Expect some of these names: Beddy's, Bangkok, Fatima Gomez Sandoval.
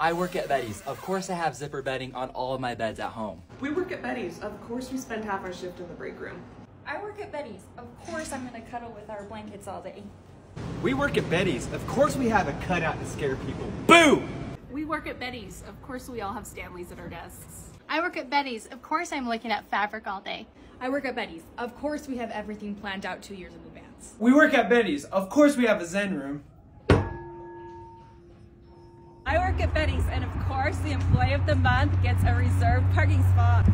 I work at Beddy's. Of course I have zipper bedding on all of my beds at home. We work at Beddy's. Of course we spend half our shift in the break room. I work at Beddy's. Of course I'm gonna cuddle with our blankets all day. We work at Beddy's. Of course we have a cutout to scare people. Boo! We work at Beddy's. Of course we all have Stanleys at our desks. I work at Beddy's. Of course I'm looking at fabric all day. I work at Beddy's. Of course we have everything planned out 2 years in advance. We work at Beddy's. Of course we have a Zen room. I work at Beddy's, and of course the employee of the month gets a reserved parking spot.